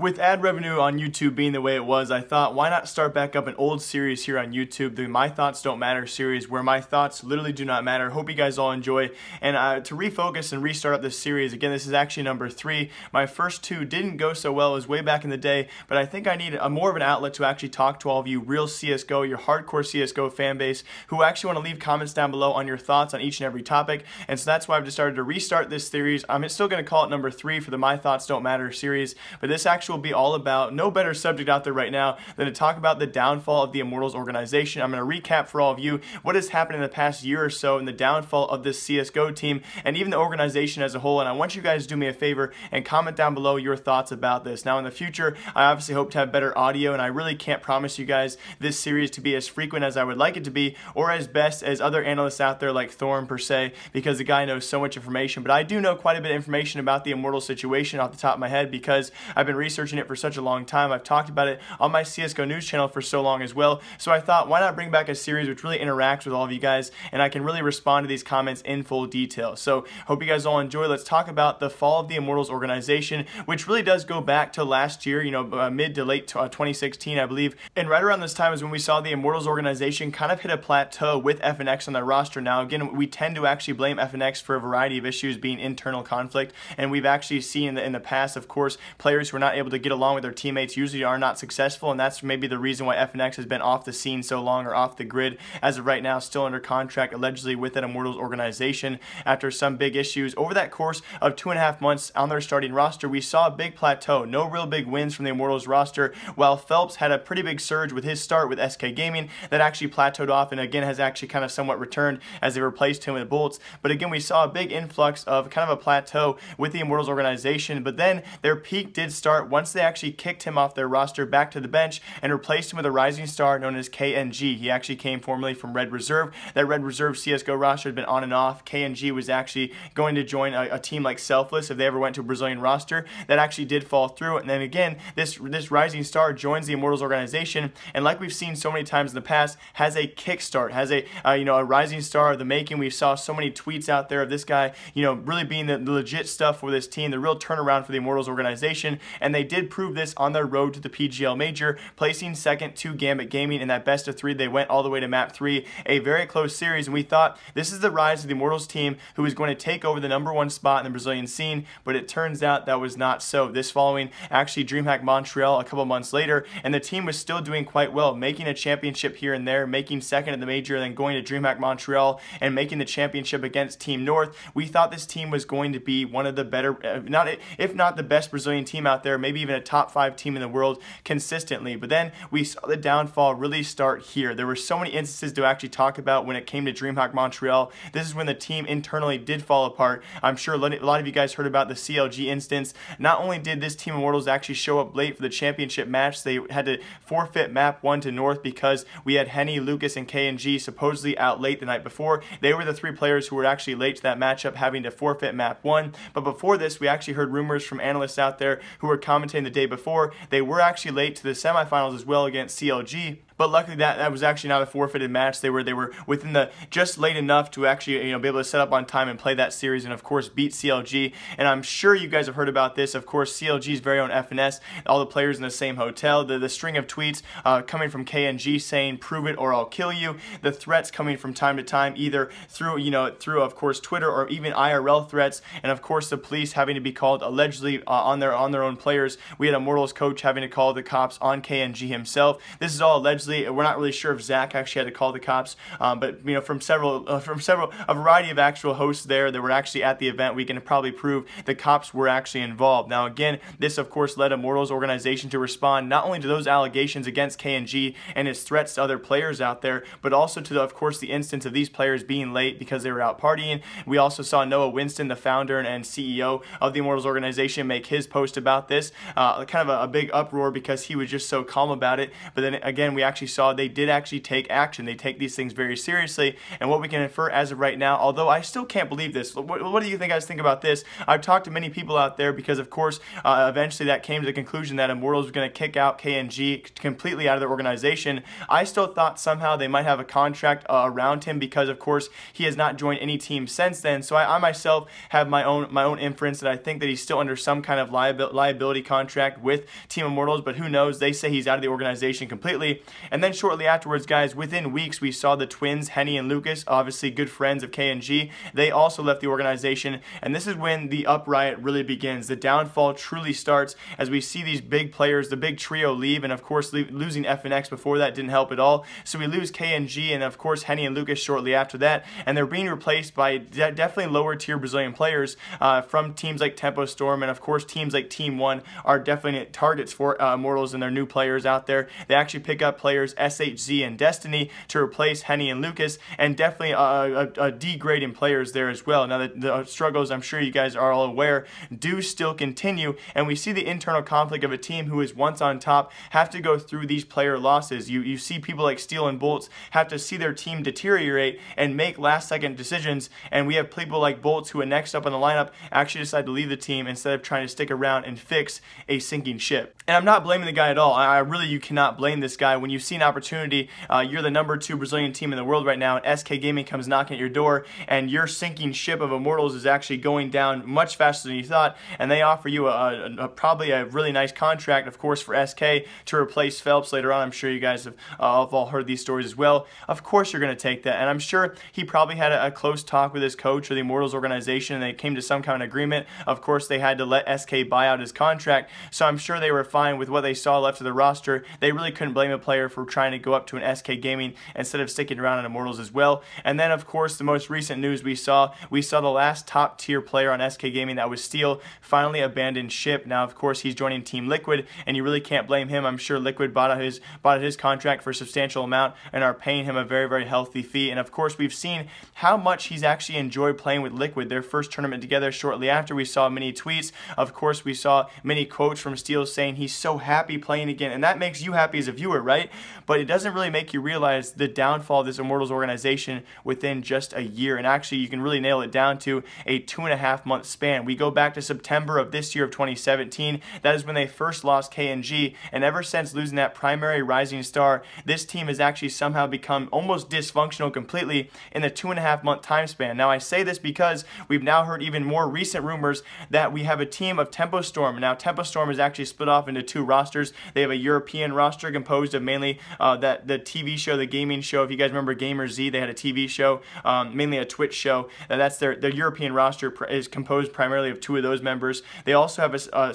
With ad revenue on YouTube being the way it was, I thought, why not start back up an old series here on YouTube, the My Thoughts Don't Matter series, where my thoughts literally do not matter. Hope you guys all enjoy. And to refocus and restart up this series, again, this is actually number 3. My first two didn't go so well as way back in the day, but I think I need more of an outlet to actually talk to all of you real CSGO, your hardcore CSGO fan base, who actually want to leave comments down below on your thoughts on each and every topic. And so that's why I've just started to restart this series. I'm still going to call it number 3 for the My Thoughts Don't Matter series, but this actually will be all about no better subject out there right now than to talk about the downfall of the Immortals organization. I'm going to recap for all of you what has happened in the past year or so in the downfall of this CSGO team and even the organization as a whole. And I want you guys to do me a favor and comment down below your thoughts about this. Now in the future, I obviously hope to have better audio, and I really can't promise you guys this series to be as frequent as I would like it to be or as best as other analysts out there like Thorin per se, because the guy knows so much information. But I do know quite a bit of information about the Immortals situation off the top of my head because I've been researching it for such a long time. I've talked about it on my CSGO news channel for so long as well. So I thought, why not bring back a series which really interacts with all of you guys and I can really respond to these comments in full detail. So hope you guys all enjoy. Let's talk about the fall of the Immortals organization, which really does go back to last year, you know, mid to late 2016, I believe. And right around this time is when we saw the Immortals organization kind of hit a plateau with FNX on their roster. Now, again, we tend to actually blame FNX for a variety of issues being internal conflict. And we've actually seen in the past, of course, players who are not able to get along with their teammates usually are not successful, and that's maybe the reason why FNX has been off the scene so long or off the grid as of right now, still under contract allegedly with an Immortals organization after some big issues. Over that course of 2.5 months on their starting roster, we saw a big plateau, no real big wins from the Immortals roster, while Phelps had a pretty big surge with his start with SK Gaming that actually plateaued off and again has actually kind of somewhat returned as they replaced him with Bolts. But again, we saw a big influx of kind of a plateau with the Immortals organization, but then their peak did start once they actually kicked him off their roster back to the bench and replaced him with a rising star known as KNG. He actually came formerly from Red Reserve. That Red Reserve CSGO roster had been on and off. KNG was actually going to join a team like Selfless if they ever went to a Brazilian roster. That actually did fall through. And then again, this rising star joins the Immortals organization, and like we've seen so many times in the past, has a kickstart, has a rising star of the making. We saw so many tweets out there of this guy, you know, really being the legit stuff for this team, the real turnaround for the Immortals organization. And they did prove this on their road to the PGL Major, placing second to Gambit Gaming in that best of 3. They went all the way to map 3, a very close series, and we thought this is the rise of the Immortals team who is going to take over the number 1 spot in the Brazilian scene, but it turns out that was not so. This following actually DreamHack Montreal a couple months later, and the team was still doing quite well, making a championship here and there, making second in the Major, and then going to DreamHack Montreal and making the championship against Team North. We thought this team was going to be one of the better, if not the best Brazilian team out there, maybe even a top 5 team in the world consistently. But then we saw the downfall really start here. There were so many instances to actually talk about when it came to DreamHack Montreal. This is when the team internally did fall apart. I'm sure a lot of you guys heard about the CLG instance. Not only did this team Immortals actually show up late for the championship match, they had to forfeit map 1 to North because we had Henny, Lucas, and KNG supposedly out late the night before. They were the 3 players who were actually late to that matchup, having to forfeit map 1. But before this, we actually heard rumors from analysts out there who were commentating the day before. They were actually late to the semifinals as well against CLG. But luckily that was actually not a forfeited match. They were within the just late enough to actually, you know, be able to set up on time and play that series and of course beat CLG. And I'm sure you guys have heard about this. Of course, CLG's very own FNS, all the players in the same hotel, the string of tweets coming from KNG saying "prove it or I'll kill you," the threats coming from time to time either through, you know, of course Twitter or even IRL threats, and of course the police having to be called allegedly on their own players. We had Immortals coach having to call the cops on KNG himself. This is all allegedly. We're not really sure if Zach actually had to call the cops, but you know, from a variety of actual hosts there that were actually at the event, we can probably prove the cops were actually involved. Now again, this of course led Immortals organization to respond not only to those allegations against KNG and his threats to other players out there, but also to of course the instance of these players being late because they were out partying. We also saw Noah Winston, the founder and CEO of the Immortals organization, make his post about this, kind of a big uproar because he was just so calm about it. But then again, we actually actually saw, they did actually take action. They take these things very seriously, and what we can infer as of right now, although I still can't believe this, what do you guys think about this? I've talked to many people out there because, of course, eventually that came to the conclusion that Immortals was going to kick out KNG completely out of their organization. I still thought somehow they might have a contract around him because, of course, he has not joined any team since then. So I myself have my own inference that I think that he's still under some kind of liability contract with Team Immortals, but who knows? They say he's out of the organization completely. And then shortly afterwards, guys, within weeks, we saw the twins, Henny and Lucas, obviously good friends of KNG. They also left the organization, and this is when the upright really begins. The downfall truly starts as we see these big players, the big trio leave, and of course losing FNX before that didn't help at all. So we lose KNG and of course Henny and Lucas shortly after that, and they're being replaced by definitely lower tier Brazilian players from teams like Tempo Storm, and of course teams like Team One are definite targets for Immortals and their new players out there. They actually pick up players SHZ and Destiny to replace Henny and Lucas, and definitely a degrade in players there as well. Now the struggles, I'm sure you guys are all aware, do still continue, and we see the internal conflict of a team who is once on top have to go through these player losses. You see people like Steel and Bolts have to see their team deteriorate and make last second decisions, and we have people like Bolts who are next up in the lineup actually decide to leave the team instead of trying to stick around and fix a sinking ship. And I'm not blaming the guy at all. I really, you cannot blame this guy. When you see an opportunity, you're the #2 Brazilian team in the world right now, and SK Gaming comes knocking at your door, and your sinking ship of Immortals is actually going down much faster than you thought, and they offer you probably a really nice contract, of course, for SK to replace Phelps later on. I'm sure you guys have all heard these stories as well. Of course you're going to take that, and I'm sure he probably had a close talk with his coach or the Immortals organization, and they came to some kind of agreement. Of course, they had to let SK buy out his contract, so I'm sure they were fine with what they saw left of the roster. They really couldn't blame a player for trying to go up to an SK Gaming instead of sticking around in Immortals as well. And then, of course, the most recent news we saw the last top tier player on SK Gaming, that was Steel, finally abandoned ship. Now, of course, he's joining Team Liquid, and you really can't blame him. I'm sure Liquid bought out his contract for a substantial amount and are paying him a very, very healthy fee. And of course, we've seen how much he's actually enjoyed playing with Liquid. Their first tournament together, shortly after, we saw many tweets. Of course, we saw many quotes from Steel saying he's so happy playing again, and that makes you happy as a viewer, right? But it doesn't really make you realize the downfall of this Immortals organization within just a year. And actually, you can really nail it down to a 2.5 month span. We go back to September of this year of 2017. That is when they first lost KNG, and ever since losing that primary rising star, this team has actually somehow become almost dysfunctional completely in the 2.5 month time span. Now I say this because we've now heard even more recent rumors that we have a team of Tempo Storm. Now Tempo Storm is actually split off into two rosters. They have a European roster composed of mainly the TV show, the gaming show. If you guys remember Gamer Z, they had a TV show, mainly a Twitch show. That's their European roster is composed primarily of two of those members. They also have a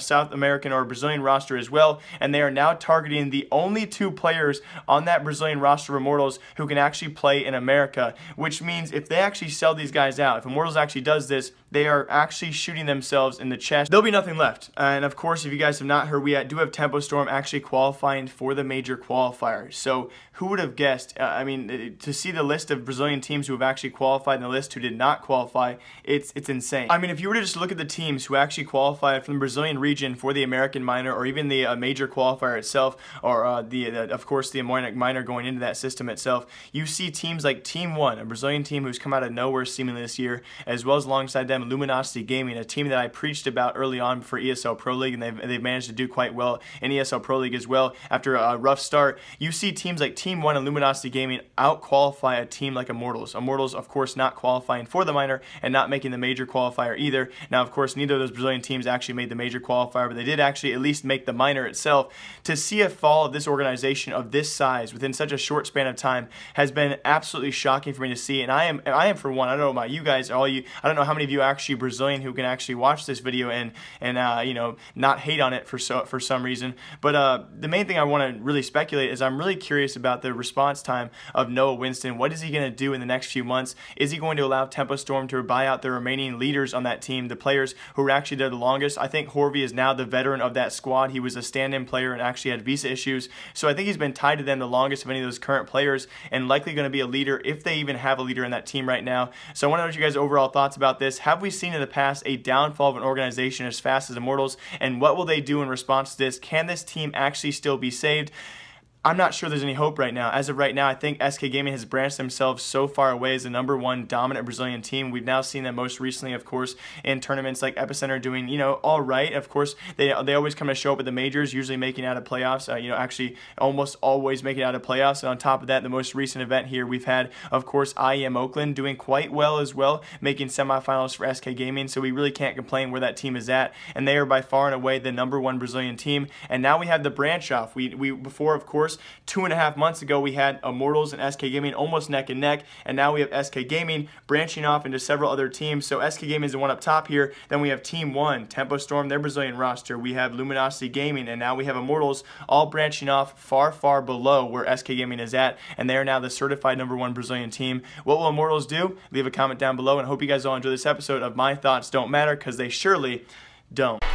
South American or Brazilian roster as well, and they are now targeting the only two players on that Brazilian roster of Immortals who can actually play in America, which means if they actually sell these guys out, if Immortals actually does this, they are actually shooting themselves in the chest. There'll be nothing left. And of course, if you guys have not heard, we do have Tempo Storm actually qualifying for the major qualifier. So who would have guessed? I mean, to see the list of Brazilian teams who have actually qualified and the list who did not qualify, it's insane. I mean, if you were to just look at the teams who actually qualified from the Brazilian region for the American minor, or even the major qualifier itself, or of course the minor going into that system itself, you see teams like Team One, a Brazilian team who's come out of nowhere seemingly this year, as well as alongside them Luminosity Gaming, a team that I preached about early on for ESL Pro League, and they've managed to do quite well in ESL Pro League as well after a rough start. You see teams like Team One and Luminosity Gaming out qualify a team like Immortals. Immortals, of course, not qualifying for the minor and not making the major qualifier either. Now, of course, neither of those Brazilian teams actually made the major qualifier, but they did actually at least make the minor itself. To see a fall of this organization of this size within such a short span of time has been absolutely shocking for me to see, and I am for one. I don't know about you guys, I don't know how many of you actually Brazilian who can actually watch this video and you know, not hate on it for some reason. But the main thing I want to really speculate is I'm really curious about the response time of Noah Winston. What is he going to do in the next few months? Is he going to allow Tempo Storm to buy out the remaining leaders on that team, the players who are actually there the longest? I think Horvie is now the veteran of that squad. He was a stand-in player and actually had visa issues, so I think he's been tied to them the longest of any of those current players, and likely going to be a leader if they even have a leader in that team right now. So I want to know what you guys' overall thoughts about this. Have we seen in the past a downfall of an organization as fast as Immortals, and what will they do in response to this? Can this team actually still be saved? I'm not sure there's any hope right now. As of right now, I think SK Gaming has branched themselves so far away as the #1 dominant Brazilian team. We've now seen that most recently, of course, in tournaments like Epicenter doing, you know, all right. Of course, they always come to show up at the majors, usually making out of playoffs, you know, actually almost always making out of playoffs. And on top of that, the most recent event here, we've had, of course, IEM Oakland doing quite well as well, making semifinals for SK Gaming. So we really can't complain where that team is at. And they are by far and away the #1 Brazilian team. And now we have the branch off. We before, of course, 2.5 months ago, we had Immortals and SK Gaming almost neck and neck, and now we have SK Gaming branching off into several other teams. So SK Gaming is the one up top here. Then we have Team One, Tempo Storm, their Brazilian roster. We have Luminosity Gaming, and now we have Immortals, all branching off far, far below where SK Gaming is at, and they are now the certified #1 Brazilian team. What will Immortals do? Leave a comment down below, and I hope you guys all enjoy this episode of My Thoughts Don't Matter, because they surely don't.